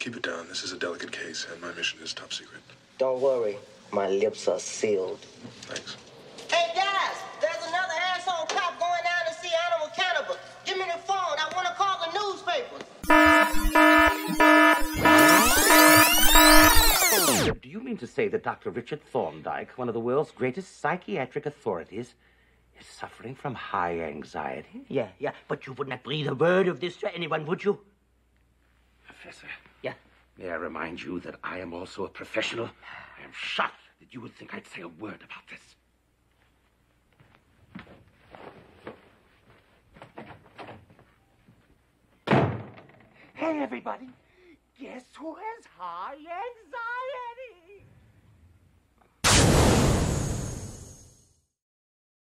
Keep it down. This is a delicate case, and my mission is top secret. Don't worry. My lips are sealed. Thanks. Hey, guys! There's another asshole cop going down to see animal cannibal. Give me the phone. I want to call the newspaper. Do you mean to say that Dr. Richard Thorndike, one of the world's greatest psychiatric authorities, is suffering from high anxiety? Yeah. But you would not breathe a word of this to anyone, would you? Professor. Yeah? May I remind you that I am also a professional? I am shocked that you would think I'd say a word about this. Hey, everybody. Guess who has high anxiety?